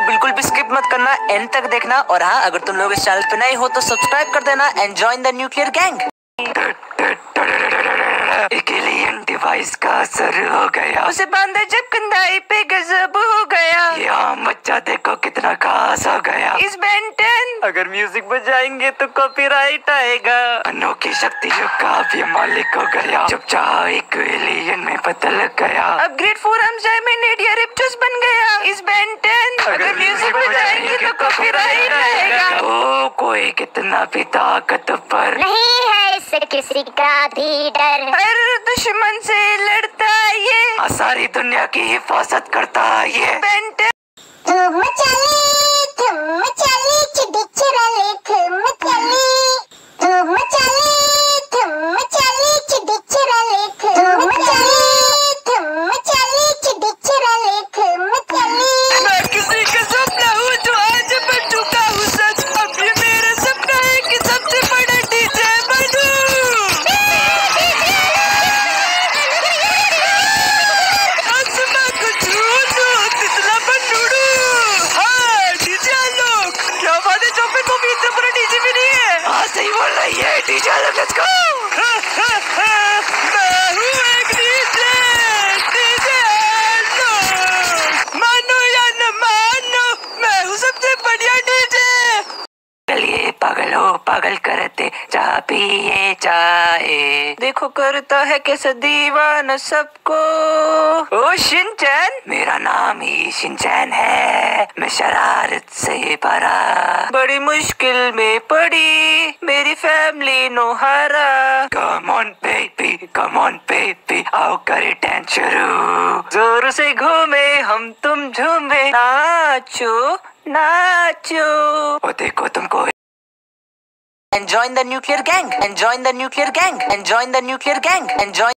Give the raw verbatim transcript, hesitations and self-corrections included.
को बिल्कुल भी स्किप मत करना, एंड तक देखना। और हाँ, अगर तुम लोग इस चैनल पे नए हो तो सब्सक्राइब कर देना and join the nuclear gang. एक एलियन डिवाइस का असर हो गया, उसे बांधा जब कंधाई पे गजब हो गया। यहाँ बच्चा देखो कितना खास हो गया। इस बेंटन अगर म्यूजिक बजाएंगे तो कॉपीराइट आएगा। अनोखी शक्ति युग का भी मालिक हो गया, जब चाह एक एलियन में पता लग गया। अब ग्रेड फोर बन गया। इस बेंटन अगर म्यूजिक बजाएंगे तो कॉपीराइट आएगा। ओ कोई कितना भी ताकतवर नहीं है, इससे किसी का भी डर। हर दुश्मन से लड़ता ये, सारी दुनिया की हिफाजत करता ये बेंटन। तुम चली तुम चली चिड़चिड़ा ले तुम चली तुम चली तुम चली चिड़चिड़ा ले तुम चली तुम चली चिड़चिड़ा ले तुम चली। मैं किसी का सपना हूँ जो आज बन चुका हूँ सच। अब ये मेरा सपना है कि सबसे बड़ा डीजे बनूं, आसमान को छू लूं, तितला बन उड़ूं। हाँ डीजे लोग, क्या बात है, चौपे को भी इतना बड़ा डीजे भी नहीं है। हाँ सही बोल रही है डीजे लोग, लेट्स गो। पागल हो पागल करते चाह पिए चाहे, देखो करता है कैसा दीवाना सबको। ओ शिनचैन, मेरा नाम ही शिनचैन है। मैं शरारत से भरा, बड़ी मुश्किल में पड़ी, मेरी family Nohara. Come on baby come on baby, आओ करे डांस शुरू। जोर से घूमे हम तुम झूमे, नाचो नाचो। ओ देखो तुमको, and join the nuclear gang and join the nuclear gang and join the nuclear gang and join